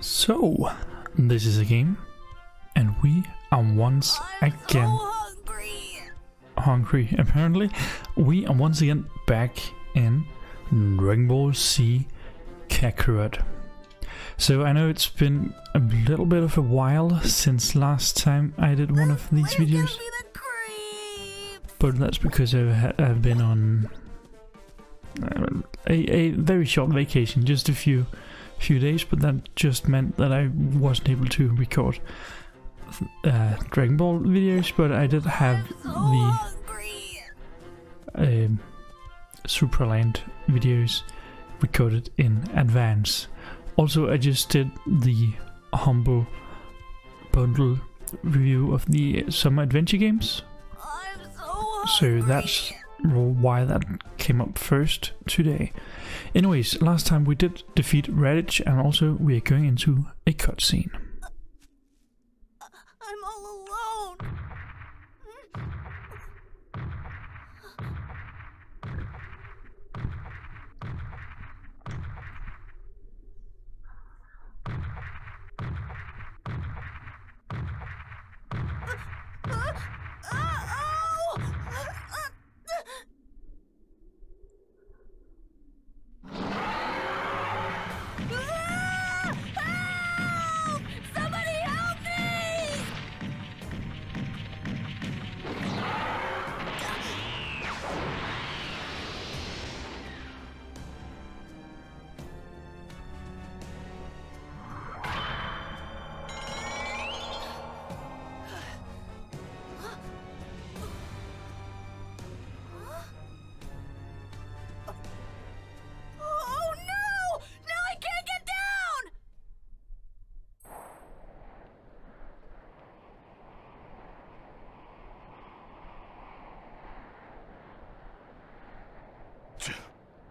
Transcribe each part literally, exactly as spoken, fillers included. So, this is a game, and we are once I'm again so hungry. hungry. Apparently, we are once again back in Dragon Ball Z Kakarot. So I know it's been a little bit of a while since last time I did one of these videos, but that's because I've, I've been on a, a very short vacation, just a few few days, but that just meant that I wasn't able to record uh, Dragon Ball videos, but I did have the uh, Superland videos recorded in advance. Also, I just did the Humble Bundle review of the Summer Adventure Games. I'm so, so that's why that came up first today. Anyways, last time we did defeat Raditch, and also we are going into a cutscene. I'm all alone.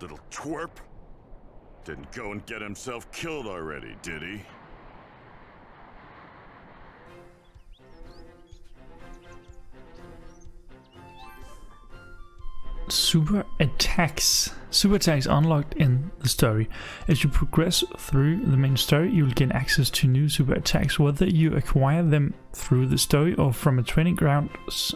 Little twerp. Didn't go and get himself killed already, did he? Super attacks. Super attacks unlocked in the story. As you progress through the main story, you'll gain access to new super attacks. Whether you acquire them through the story or from a training ground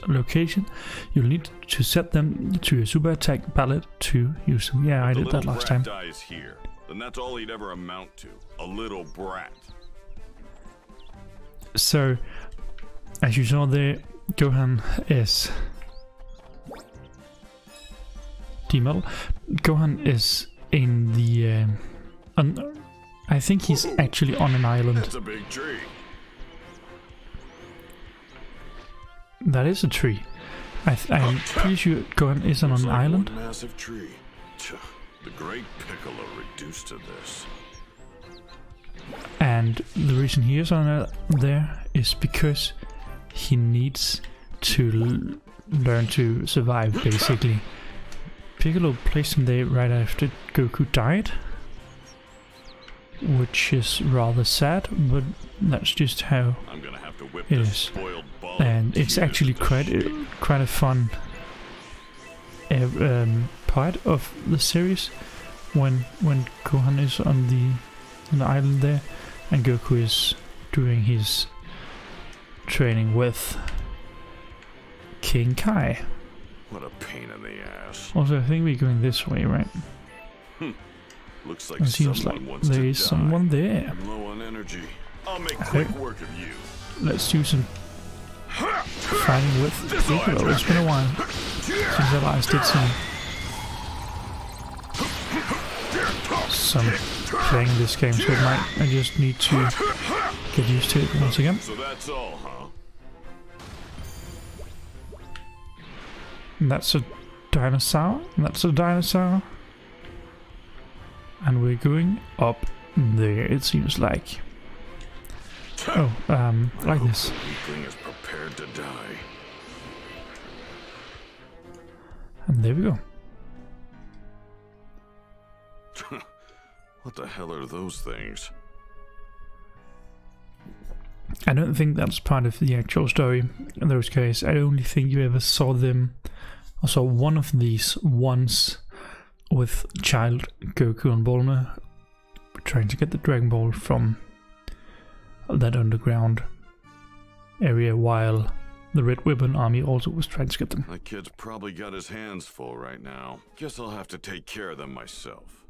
location, you'll need to set them to your super attack palette to use them. Yeah, I did that last time. If the little brat dies here, then that's all he'd ever amount to. A little brat. So, as you saw there, Gohan is... D-Metal. Gohan is in the... Uh, un I think he's actually on an island. That's a big tree. That is a tree. I th I'm pretty sure Gohan is on an island. Massive tree. The great Piccolo reduced to this. And the reason he is on uh, there is because he needs to learn to survive, basically. Piccolo placed him there right after Goku died, which is rather sad, but that's just how I'm gonna have to whip it is. And it's actually quite a, quite a fun um, part of the series when when Gohan is on the, on the island there, and Goku is doing his training with King Kai. What a pain in the ass. Also, I think we're going this way, right? Hmm. Looks like it seems like there is die. someone there. I'm low on energy. I'll make quick work of you. Let's do some fighting with Piccolo. It's been a while since I last did some, some playing this game, so it might, I just need to get used to it once again. So that's all, huh? And that's a dinosaur, and that's a dinosaur. And we're going up there, it seems like. Oh, um, like this. And there we go. What the hell are those things? I don't think that's part of the actual story in those guys. I only think you ever saw them, I saw one of these once with child Goku and Bulma trying to get the Dragon Ball from of that underground area while the Red Ribbon Army also was trying to get them. That kid's probably got his hands full right now. Guess I'll have to take care of them myself.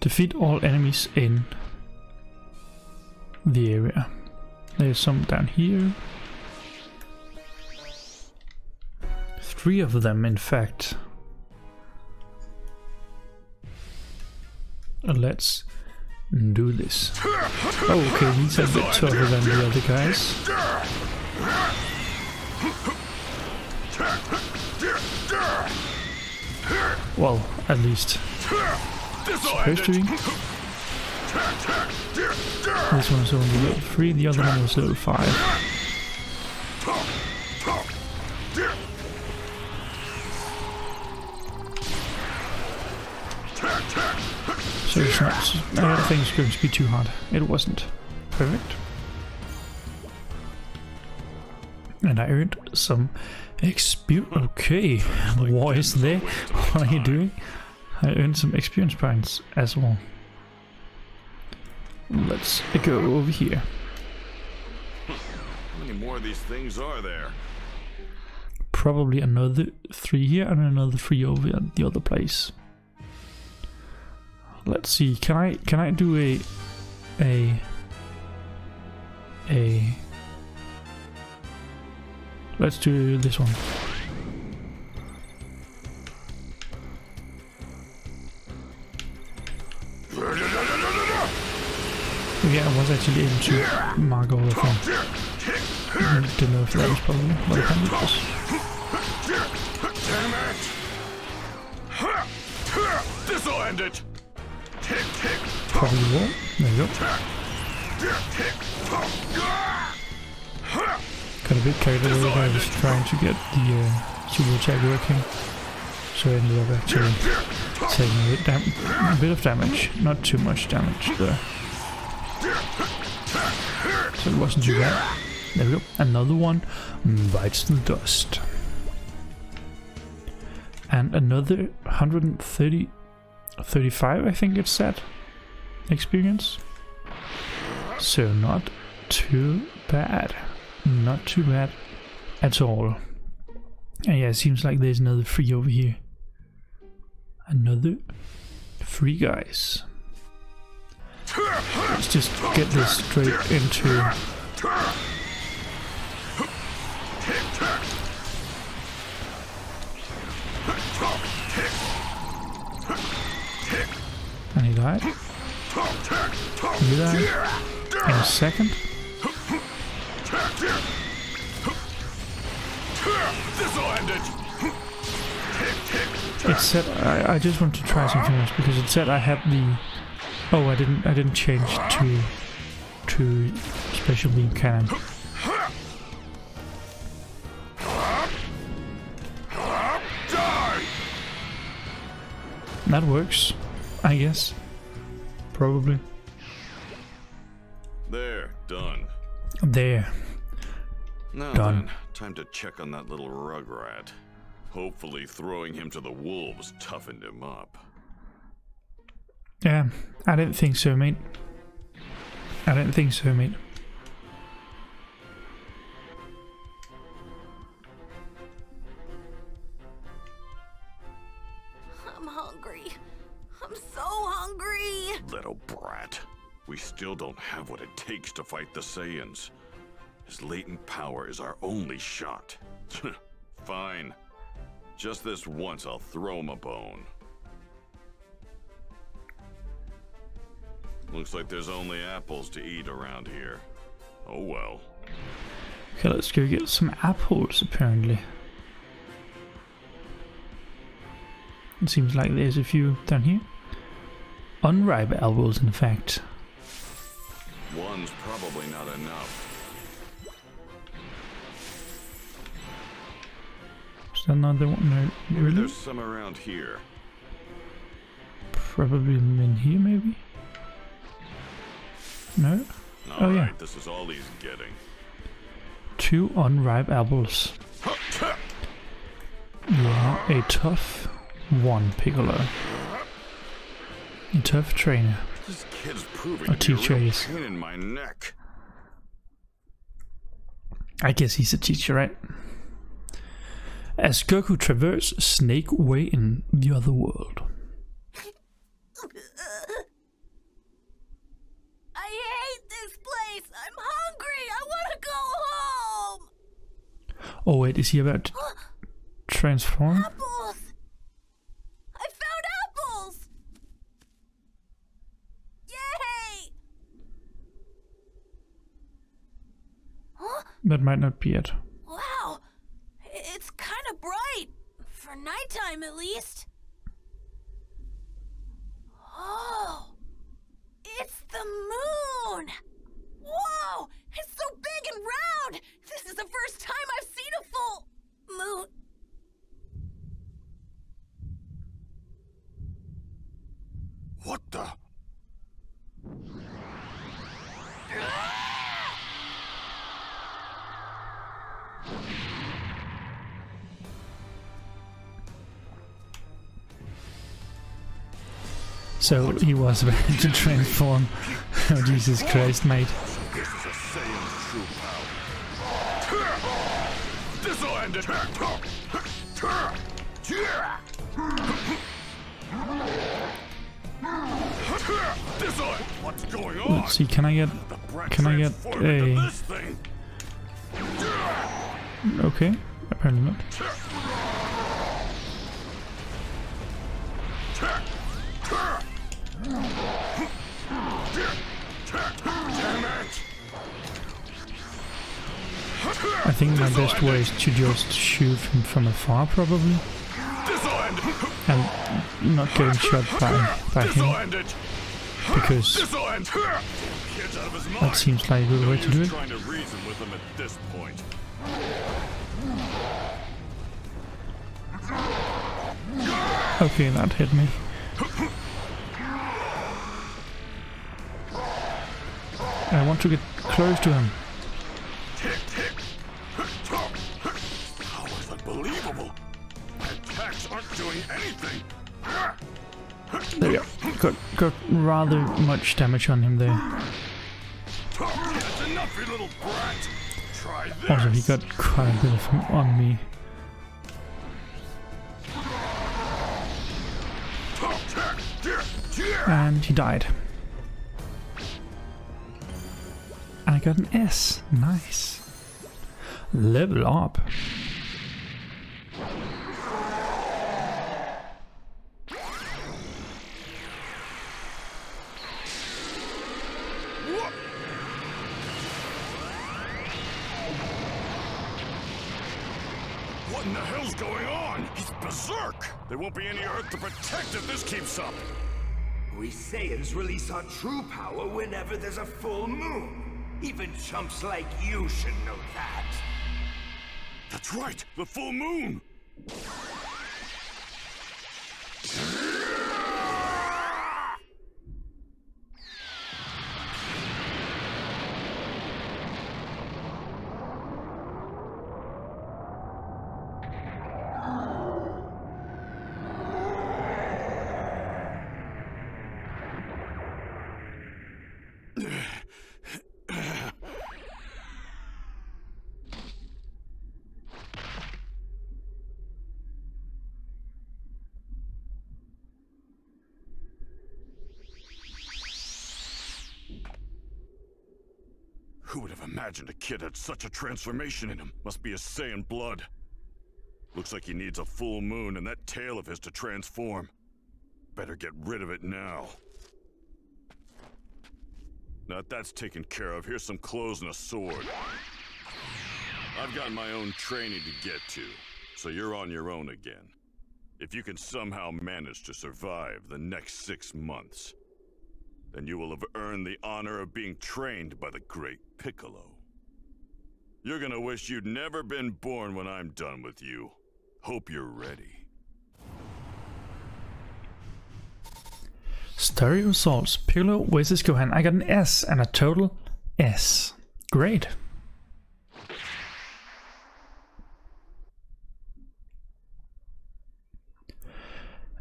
Defeat all enemies in the area. There's some down here. Three of them, in fact. Let's do this. Okay, these are a bit tougher than the other guys. Well, at least supposed to be. This one's only level three, the other one was level five. So it's not, I don't think it's going to be too hard. It wasn't. Perfect. And I earned some experience. Okay, the war is there. What are you doing? I earned some experience points as well. Let's go over here. How many more of these things are there? Probably another three here and another three over at the other place. Let's see. Can I can I do a a a? Let's do this one. Yeah, I was actually able to mark all the phone. I didn't know if that was probably what happened was. Damn it! This'll end it. Probably won't. There you go. Got a bit carried away by just trying to get the uh, super attack working. So I ended up actually taking a bit, dam a bit of damage. Not too much damage though. So it wasn't too bad. There we go. Another one bites the dust. And another one hundred thirty... thirty-five, I think it's set experience. So not too bad, not too bad at all. And yeah, it seems like there's another three over here. Another three guys. Let's just get this straight into. And he died. He died. In a second. It said I, I just want to try something else because it said I had the. Oh, I didn't. I didn't change to to special beam cannon. That works. I guess. Probably. There, done. There. Now done. Then, time to check on that little rugrat. Hopefully throwing him to the wolves toughened him up. Yeah, I don't think so, mate. I don't think so, mate. I'm hungry. I'm so hungry! Little brat. We still don't have what it takes to fight the Saiyans. His latent power is our only shot. Fine. Just this once, I'll throw him a bone. Looks like there's only apples to eat around here. Oh well. Okay, let's go get some apples, apparently. It seems like there's a few down here. Unripe apples, in fact. One's probably not enough. Is there another one? No, maybe really? There's some around here. Probably in here, maybe? No? All oh, right, yeah. This is all he's getting. Two unripe apples. You are a tough one, Piccolo. A tough trainer. This kid's proving a teacher a is. Pain in my neck. I guess he's a teacher, right? As Goku traverses Snake Way in the other world. I hate this place. I'm hungry. I want to go home. Oh wait, is he about to transform? Apples. I found apples. Yay! Huh? That might not be it. Wow. It's kind of bright for nighttime at least. Oh. It's the moon! Whoa! It's so big and round! This is the first time I've seen a full moon. What the? So he was ready to transform. Oh, Jesus Christ, mate. This is a Saiyan's true power. This'll end it. What's going on? Let's see, can I get can I get a okay, apparently not. I think my best way is to just shoot him from afar, probably, and not getting shot by, by him, because that seems like a good way to do it. Okay, that hit me. I want to get close to him. How is that believable? My attacks aren't doing anything. There we go. Got, got rather much damage on him there. Also, he got quite a bit of him on me. And he died. I got an S. Nice. Level up. What in the hell's going on? He's berserk. There won't be any earth to protect if this keeps up. We Saiyans release our true power whenever there's a full moon. Even chumps like you should know that. That's right, the full moon. Who would have imagined a kid had such a transformation in him? Must be a Saiyan blood. Looks like he needs a full moon and that tail of his to transform. Better get rid of it now. Now that that's taken care of, here's some clothes and a sword. I've got my own training to get to, so you're on your own again. If you can somehow manage to survive the next six months, then you will have earned the honor of being trained by the great Piccolo. You're gonna wish you'd never been born when I'm done with you. Hope you're ready. Story results. Piccolo versus Gohan. I got an S and a total S. Great.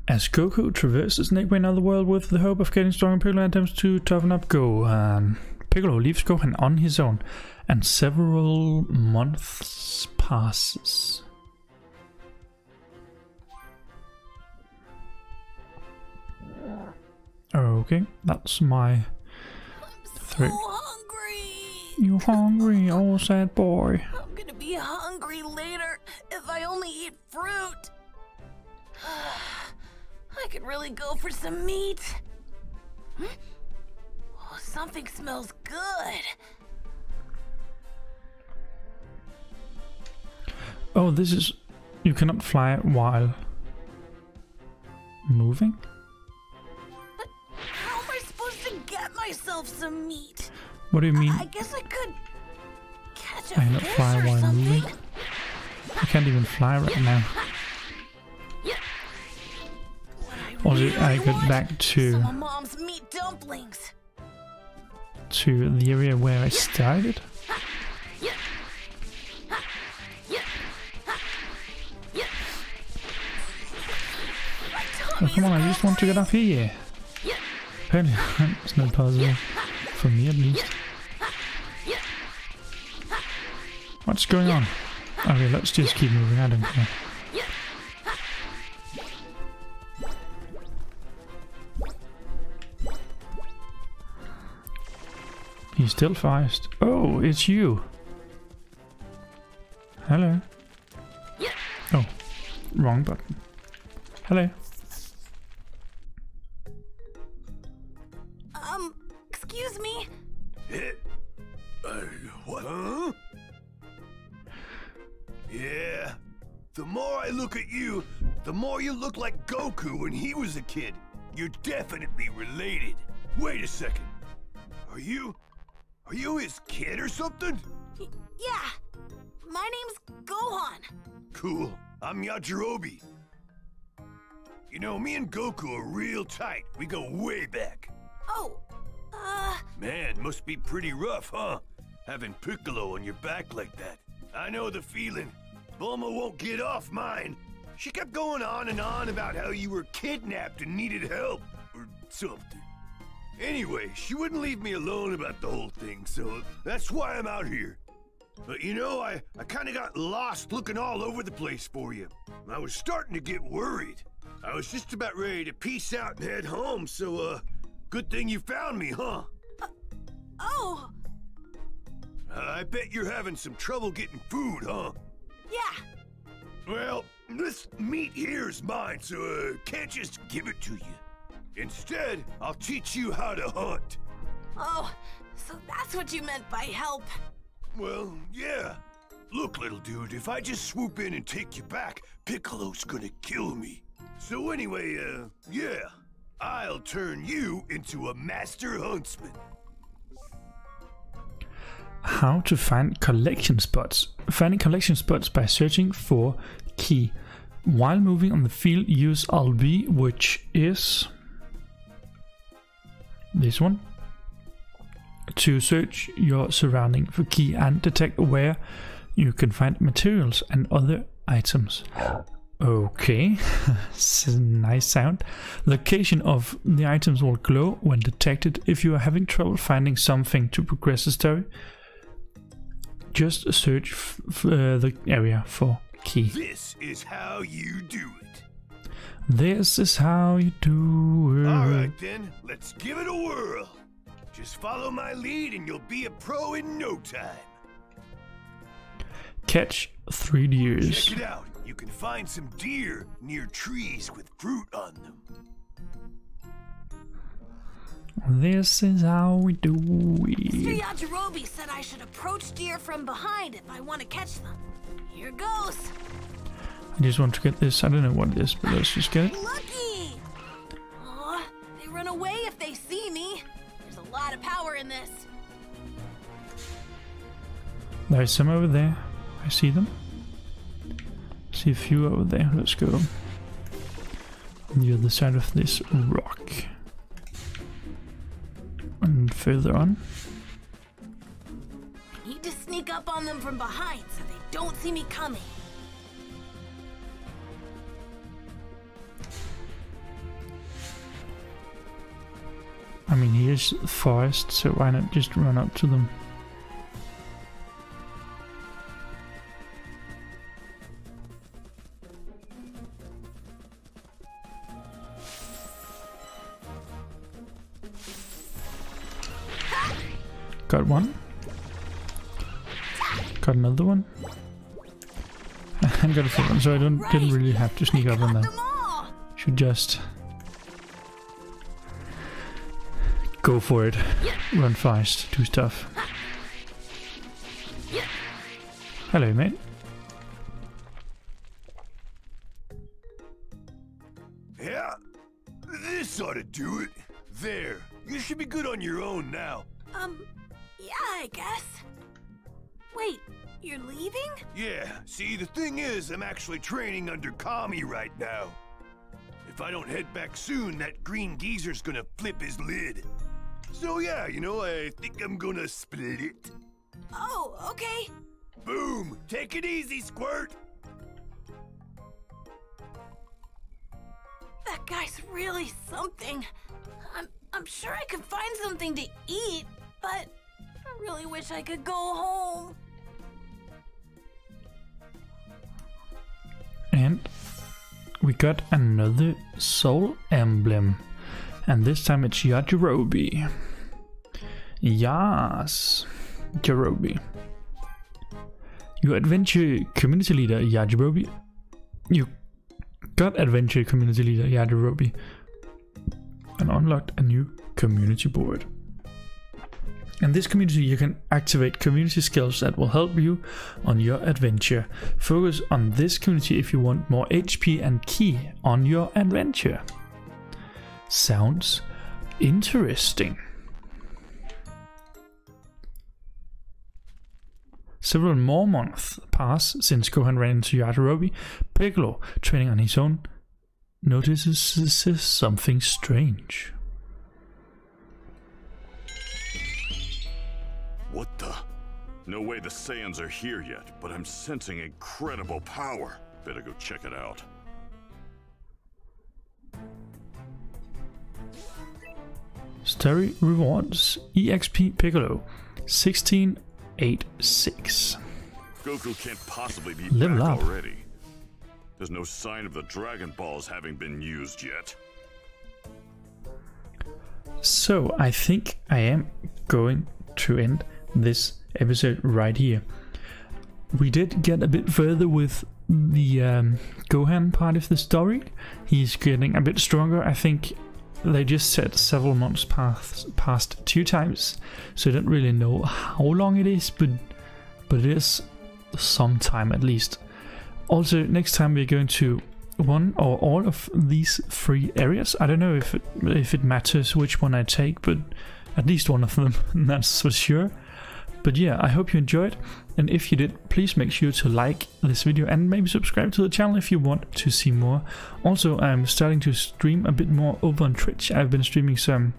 As Goku traverses Snake Way and other world with the hope of getting stronger, Piccolo attempts to toughen up Gohan. Piccolo leaves Gohan on his own, and several months passes. Okay, that's my three. I'm so hungry. You're hungry, oh sad boy. I'm gonna be hungry later if I only eat fruit. I could really go for some meat. Hmm? Oh, something smells good. Oh, this is... You cannot fly while moving? But how am I supposed to get myself some meat? What do you mean? I, I guess I could catch a I cannot fish fly or while something. Moving? I can't even fly right now. Or did I get back to mom's meat dumplings to the area where I started? Oh, come on, I just want to get up here. Apparently it's not possible for me, at least. What's going on? Okay, let's just keep moving. I don't care. He's still fast. Oh, it's you. Hello. Oh, wrong button. Hello. Um, excuse me. Huh? Yeah. The more I look at you, the more you look like Goku when he was a kid. You're definitely related. Wait a second. Are you... Are you his kid or something? Yeah. My name's Gohan. Cool. I'm Yajirobe. You know, me and Goku are real tight. We go way back. Oh, uh... Man, must be pretty rough, huh? Having Piccolo on your back like that. I know the feeling. Bulma won't get off mine. She kept going on and on about how you were kidnapped and needed help or something. Anyway, she wouldn't leave me alone about the whole thing, so that's why I'm out here. But you know, I, I kind of got lost looking all over the place for you. I was starting to get worried. I was just about ready to peace out and head home, so, uh, good thing you found me, huh? Uh, oh! I bet you're having some trouble getting food, huh? Yeah. Well, this meat here is mine, so I uh, can't just give it to you. Instead, I'll teach you how to hunt. Oh, so that's what you meant by help. Well, yeah. Look, little dude, if I just swoop in and take you back, Piccolo's gonna kill me. So anyway, uh, yeah. I'll turn you into a master huntsman. How to find collection spots. Finding collection spots by searching for key. While moving on the field, use L B, which is... this one, to search your surrounding for key and detect where you can find materials and other items. Okay, this is a nice sound. Location of the items will glow when detected. If you are having trouble finding something to progress the story, just search f f uh, the area for key. This is how you do it. This is how you do it. Alright then, let's give it a whirl. Just follow my lead and you'll be a pro in no time. Catch three deers. Check it out. You can find some deer near trees with fruit on them. This is how we do it. Mister Yajirobe said I should approach deer from behind if I want to catch them. Here goes. I just want to get this. I don't know what it is, but let's just get it. Lucky! Aww, they run away if they see me. There's a lot of power in this. There's some over there. I see them. I see a few over there. Let's go on the other side of this rock. And further on. I need to sneak up on them from behind so they don't see me coming. I mean, he is forest, so why not just run up to them? Got one. Got another one. And got a full one, so I don't right. didn't really have to sneak I up on that. Should just go for it. Run fast. Do stuff. Hello, mate. Yeah, this ought to do it. There. You should be good on your own now. Um, yeah, I guess. Wait, you're leaving? Yeah, see, the thing is, I'm actually training under Kami right now. If I don't head back soon, that green geezer's gonna flip his lid. So yeah, you know, I think I'm gonna split it. Oh, okay. Boom! Take it easy, Squirt! That guy's really something. I'm, I'm sure I could find something to eat, but I really wish I could go home. And we got another soul emblem, and this time it's Yajirobe. Yas, Yajirobe. Your adventure community leader Yajirobe. You got adventure community leader Yajirobe, and unlocked a new community board. In this community you can activate community skills that will help you on your adventure. Focus on this community if you want more H P and key on your adventure. Sounds interesting. Several more months pass since Gohan ran into Yajirobe. Piccolo, training on his own, notices something strange. What the? No way the Saiyans are here yet, but I'm sensing incredible power. Better go check it out. Story rewards. E X P Piccolo. sixteen eighty-six. Goku can't possibly be Level back up. already. There's no sign of the Dragon Balls having been used yet. So, I think I am going to end this episode right here. We did get a bit further with the um, Gohan part of the story. He's getting a bit stronger. I think they just said several months past, past two times, so I don't really know how long it is, but but it is some time at least. Also, next time we're going to one or all of these three areas. I don't know if it, if it matters which one I take, but at least one of them, that's for sure. But yeah, I hope you enjoyed, and if you did, please make sure to like this video and maybe subscribe to the channel if you want to see more. Also, I'm starting to stream a bit more over on Twitch. I've been streaming some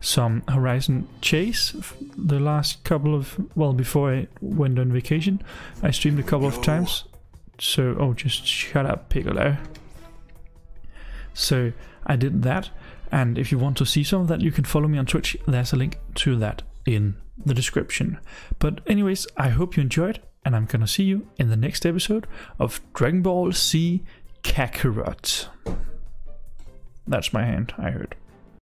some Horizon Chase the last couple of, well, before I went on vacation. I streamed a couple of times. So, oh, just shut up, Piccolo. So, I did that. And if you want to see some of that, you can follow me on Twitch. There's a link to that in the description. But anyways, I hope you enjoyed, and I'm gonna see you in the next episode of Dragon Ball Z Kakarot. That's my hand, I heard.